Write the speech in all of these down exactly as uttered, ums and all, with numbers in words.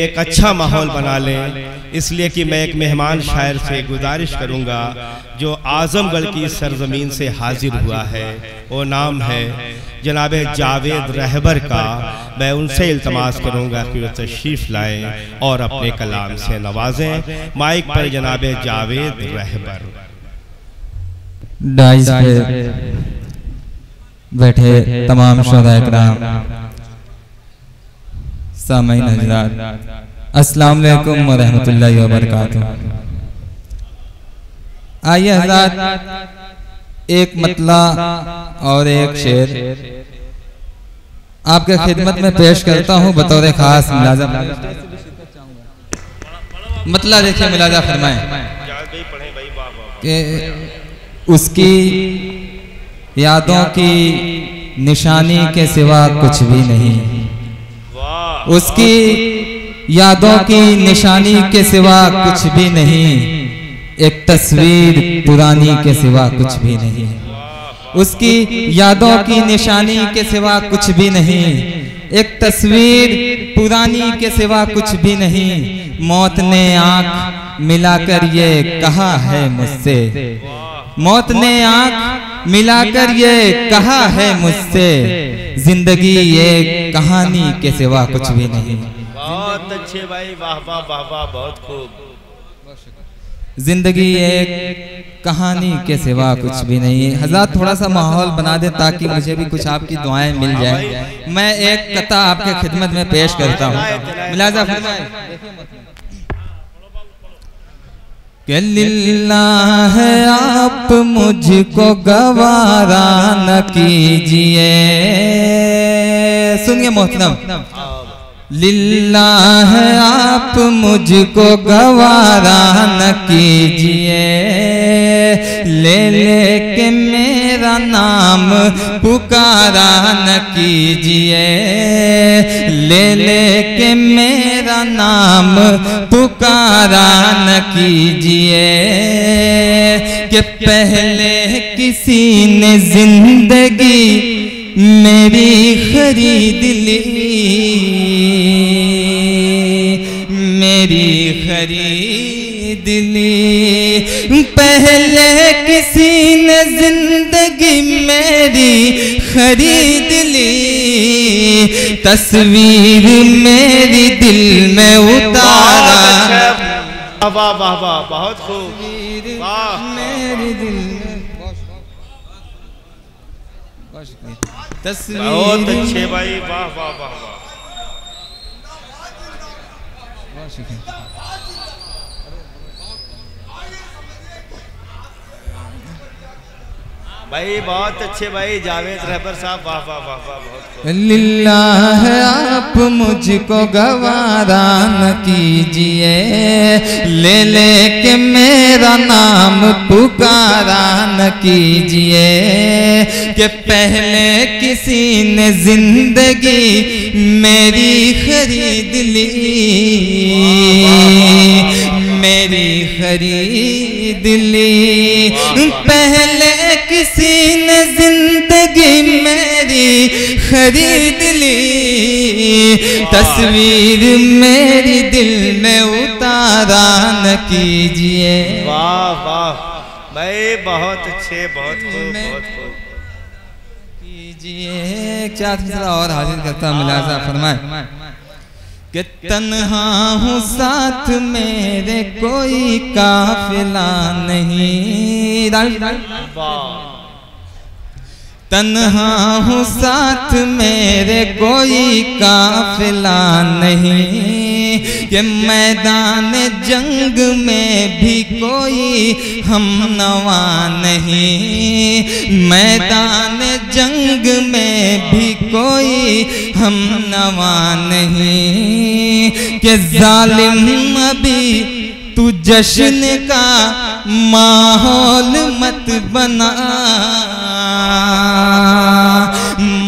एक अच्छा माहौल बना लें। इसलिए कि मैं एक मेहमान शायर से गुजारिश करूंगा जो आजमगढ़ की सरजमीन से हाजिर हुआ है, वो नाम है जनाब जावेद रहबर का। मैं उनसे इल्तमास करूंगा कि वो तशरीफ लाएं और अपने कलाम से नवाजें। माइक पर जनाब जावेद रहबर। दाइज पे बैठे तमाम शोधा इकराम, सामईन हज़रात, अस्सलाम वालेकुम व रहमतुल्लाहि व बरकातहू। आइए हज़रात, एक मतला और एक शेर आपके खिदमत में पेश करता हूँ बतौर खास मिलाजा। मतला देखिए, मिलाजा फरमाएं कि उसकी यादों की निशानी के सिवा कुछ भी नहीं, उसकी यादों की निशानी के सिवा कुछ भी नहीं, एक तस्वीर पुरानी के सिवा कुछ भी नहीं, उसकी यादों की निशानी के सिवा कुछ भी नहीं, एक तस्वीर पुरानी के सिवा कुछ भी नहीं, मौत ने आंख मिलाकर ये कहा है मुझसे, मौत ने आंख मिलाकर ये कहा है मुझसे, जिंदगी ये कहानी के सिवा कुछ भी नहीं। बहुत अच्छे भाई, वाह वाह वाह वाह, बहुत खूब। जिंदगी एक कहानी के सिवा कुछ भी नहीं। हज़रात थोड़ा सा माहौल बना दे ताकि मुझे भी कुछ आपकी दुआएं मिल जाए। मैं एक कथा आपके खिदमत में पेश करता हूँ। मिलाजा के लिल्लाह है आप मुझको गवारा न कीजिए। सुनिए मोहतरम, लिल्लाह है आप मुझको गवारा न कीजिए, ले लेके मेरा नाम पुकारा न कीजिए, ले लेके मेरा नाम पुकारा न कीजिए, कि पहले किसी ने जिंदगी मेरी खरीद ली, मेरी खरीद ली, पहले किसी ने जिंदगी मेरी खरीद ली, तस्वीर मेरी दिल में उतारा। वाह वाह वाह, बहुत खूब, मेरी दिल में तस्वीर। बहुत अच्छे भाई, वाह वाह वाह भाई, बहुत अच्छे भाई जावेद रहबर साहब, वाह वाह वाह वाह, बहुत। लिल्लाह आप मुझको गवारा न कीजिए, ले लेके मेरा नाम पुकारा न कीजिए, कि पहले किसी ने जिंदगी मेरी खरीद ली, मेरी खरीद ली, पहले किसी ने जिंदगी मेरी खरीद ली, तस्वीर मेरी दिल में उतारा न कीजिए। वाह वाह भाई, बहुत अच्छे, बहुत खूब, बहुत खूब कीजिए। एक चार और हाजिर करता, मुलाजा फरमाए कि तन्हा हूँ साथ मेरे कोई काफिला नहीं, तन्हा हूँ साथ मेरे कोई काफिला नहीं, कि मैदान जंग में भी कोई हमनवा नहीं, मैदान जंग में भी कोई हम नवा नहीं, के जालिम अभी तू जश्न का माहौल मत बना,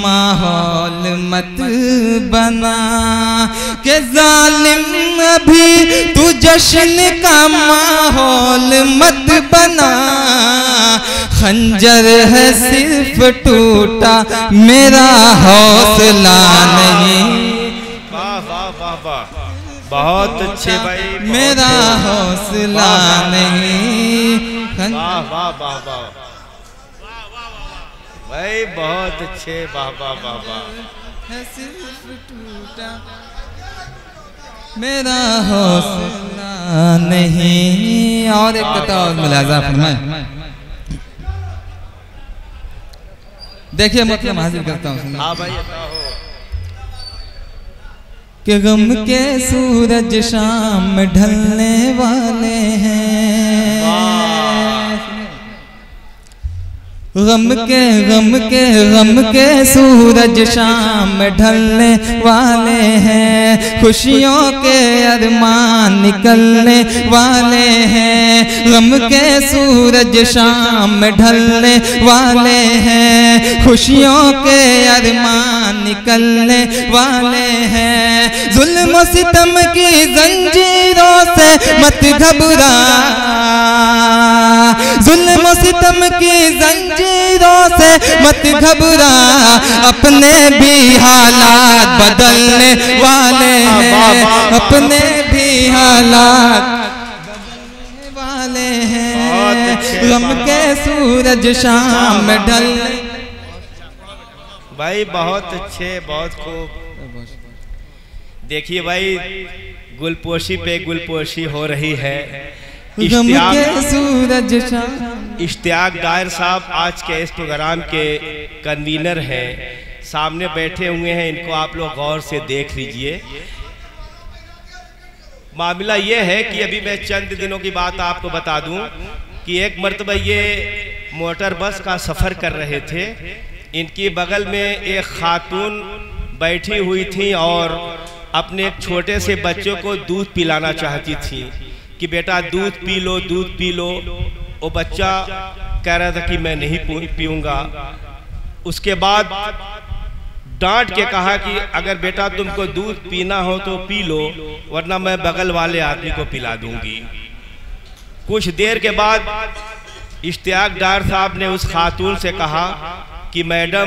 माहौल मत बना, के जालिम अभी तू जश्न का माहौल मत बना, खंजर है सिर्फ टूटा मेरा हौसला नहीं। वाह वाह वाह वाह बहुत अच्छे भाई, मेरा हौसला नहीं। वाह वाह वाह वाह भाई, बहुत अच्छे, वाह वाह वाह वाह। सिर्फ टूटा मेरा हौसला नहीं। और एक बताओ, मुलाजा फरमाए। देखिए मतलब हाजिर करता हूँ। हाँ भाई कि गम के सूरज शाम में ढलने वाले हैं, गम के गम के गम के सूरज शाम में ढलने वाले हैं, खुशियों के अरमान निकलने वाले हैं, गम के सूरज शाम में ढलने वाले हैं, खुशियों के अरमान निकलने वाले हैं, जुल्म सितम की जंजीरों से मत घबरा, जुल्म सितम की जंजीरों से मत घबरा, अपने भी हालात बदलने वाले हैं, अपने भी हालात वाले हैं, गम के सूरज शाम में ढल। भाई बहुत अच्छे, बहुत खूब। देखिए भाई गुलपोशी पे गुलपोशी हो रही है। इश्तियाक इश्तियाक गायर साहब आज के इस प्रोग्राम के कन्वीनर हैं, सामने बैठे हुए हैं, इनको आप लोग गौर से देख लीजिए। मामला ये है कि अभी मैं चंद दिनों की बात आपको बता दूं कि एक मरतबा ये मोटर बस का सफ़र कर रहे थे, इनकी बगल में एक खातून बैठी हुई थी और अपने एक छोटे से बच्चों को दूध पिलाना चाहती थी कि बेटा दूध पी लो, दूध पी लो। वो बच्चा कह रहा था कि मैं नहीं पीऊँगा। उसके बाद डांट के कहा कि अगर बेटा तुमको दूध पीना हो तो पी लो, वरना मैं बगल वाले आदमी को पिला दूंगी। कुछ देर के बाद इश्तियाक गायर साहब ने उस खातून से कहा कि मैडम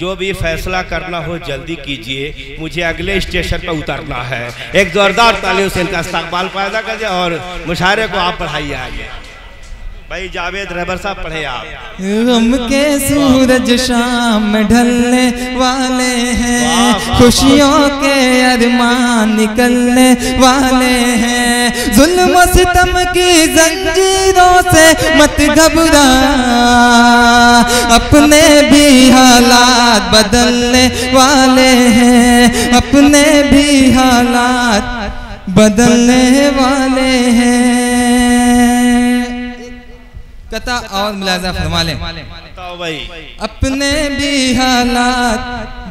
जो भी फैसला करना हो जल्दी कीजिए, मुझे अगले स्टेशन पर उतरना है। एक जोरदार तालियों से इनका इस्तकबाल पैदा कर दिया और मुशायरे को आप पढ़ाइए आगे। भाई जावेद रहबर साहब पढ़े आप। गम के सूरज शाम में ढलने वाले हैं, खुशियों के अरमान निकलने वाले हैं, जुल्म सितम की जंजीरों से मत घबरा, अपने भी हालात बदलने वाले हैं, अपने भी हालात बदलने वाले हैं। कथा और मुलाजा फरमा लें। अपने भी हालात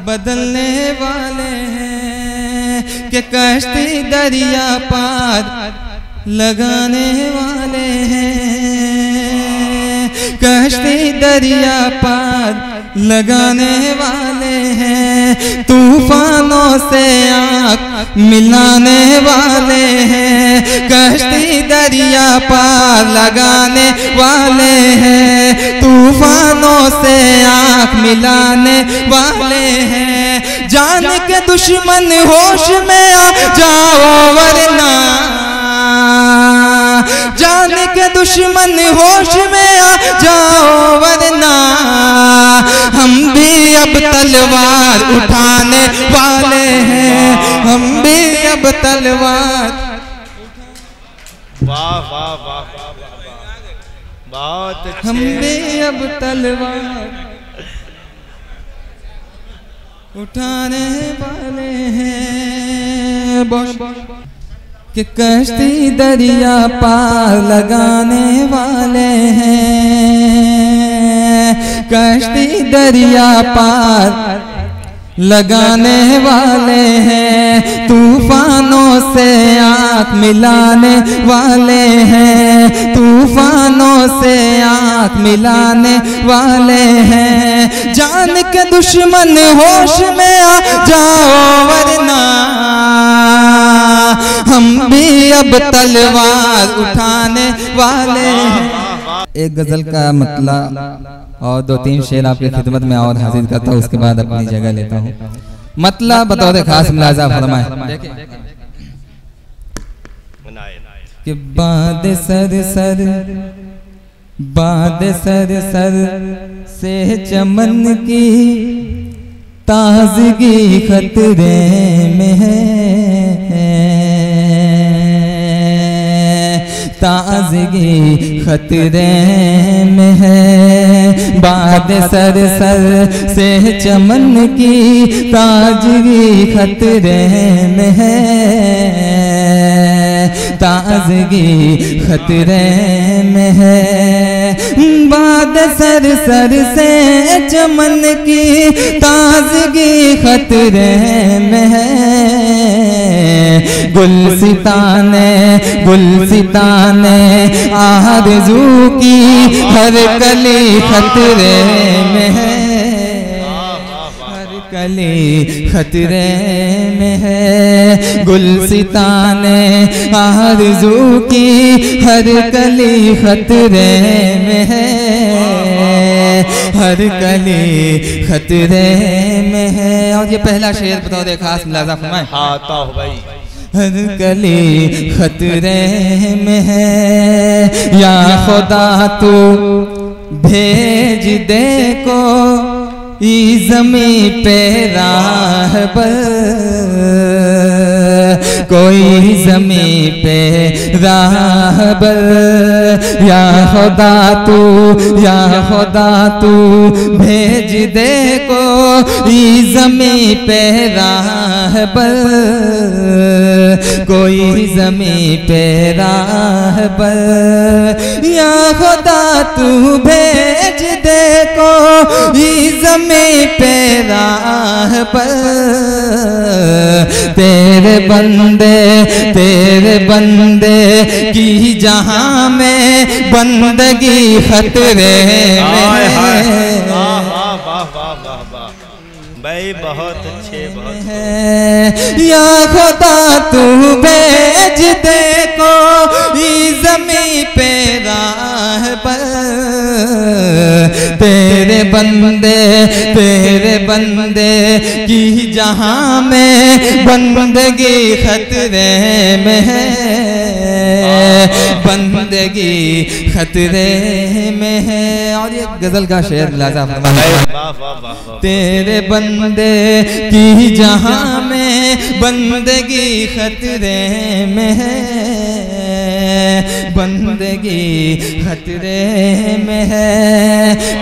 बदलने वाले हैं, कि कश्ती दरिया पार लगाने वाले हैं, कश्ती दरिया पार लगाने वाले हैं, तूफानों से आँख मिलाने वाले हैं, कश्ती दरिया पार लगाने वाले हैं, तूफानों से आँख मिलाने वाले हैं, जान के दुश्मन होश में आ जाओ वरना, जान के दुश्मन होश में आ जाओ वरना, हम भी अब तलवार उठाने वाले हैं, हम भी अब तलवार। वाह वाह वाह बहुत अच्छे। हमने अब तलवार उठाने वाले हैं, कि कश्ती दरिया पार लगाने वाले हैं, कश्ती दरिया पार लगाने वाले हैं, तूफानों से आँख मिलाने वाले हैं, तूफानों से आँख मिलाने वाले हैं, जान के दुश्मन होश में आ जाओ वरना, हम भी अब तलवार उठाने वाले हैं। एक गजल का मतलब और दो तीन शेर आपकी खिदमत में और हाजिर करता हूँ, उसके बाद अपनी जगह लेता हूँ। मतलब बतौर खास मुलाजा फरमाए। कि बाद सर सर बाद सर सर से चमन की ताजगी खतरे में है, ताजगी खतरे में है। बाद सर सर से चमन की ताजगी खतरे में है, ताजगी खतरे में है। बाद सर सर से चमन की ताजगी खतरे में है। गुलसिताने गुलसिताने आरज़ू की हर कली खतरे में है, कली खतरे में है। गुलसिताने आरज़ू की हर कली खतरे में है, हर कली खतरे में है। और ये पहला शेर बताओ देखा अंदाजा फरमाए। हाँ तो भाई हर कली खतरे में है। या खुदा तू भेज दे को ई ज़मीं पे रहबर, कोई ज़मीं पे रहबर। या खुदा तू या खुदा तू भेज दे को ई ज़मीं पे रहबर, कोई ज़मीं पे रहबर। या खुदा तू भेज दे को ज़मीं पे रहबर। तेरे बंदे तेरे बंदे की जहां में बंदगी खतरे में। भाई बहुत अच्छे बहुत है। या खुदा तू भेज दे को इस ज़मीं पे रहबर। तेरे बंदे तेरे बंदे की जहां में बंदगी खतरे में है, बंदगी खतरे में है। और ये गजल का शेर लाजा फरमाया। तेरे बंदे की जहां में बंदगी खतरे में है, बंदगी खतरे में है।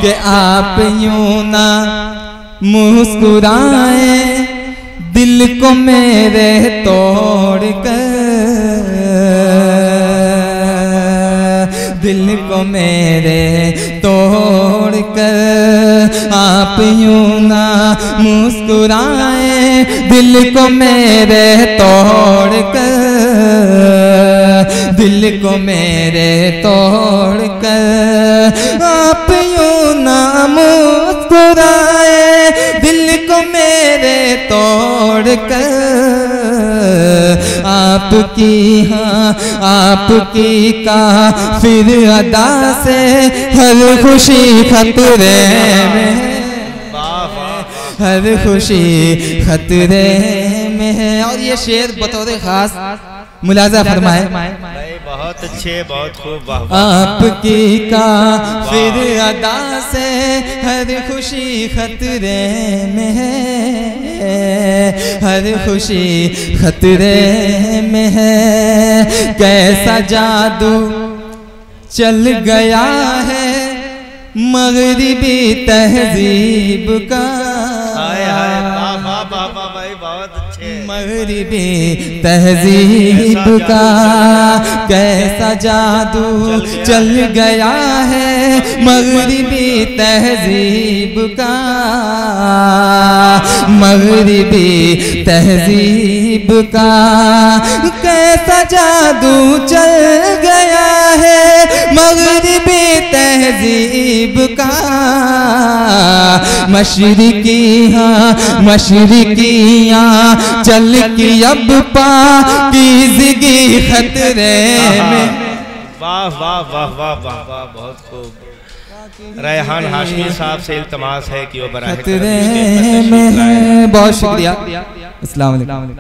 कि आप यूं ना मुस्कुराए दिल को मेरे तोड़ कर, दिल को मेरे तोड़ कर। आप यूं ना मुस्कुराए दिल को मेरे तोड़ कर, दिल को मेरे तोड़ कर। आप यूं ना मुस्कुराए दिल को मेरे तोड़ कर। आपकी हाँ आपकी का फिर अदा से हर खुशी खतरे में, हर खुशी खतरे में है। और ये शेर बतौर खास मुलाजा फरमाए। बहुत अच्छे बहुत खूब। आपकी का फिर अदा से हर खुशी खतरे में है, हर खुशी खतरे में है। कैसा जादू चल गया है मगरिबी तहजीब का, मगरिबी तहजीब का। कैसा जादू चल गया है मगरिबी तहजीब का, मगरिबी तहजीब का। कैसा जादू चल गया है मगरिबी तहजीब का। मशरिकी हाँ मशरिकियाँ चल की अब पाकिज़गी खतरे में। वाह वाह वाह वाह वाह वाह बहुत खूब। रेहान हाशमी साहब से इल्तमास है कि वो बराए खतरे में। बहुत शुक्रिया। अस्सलाम वालेकुम।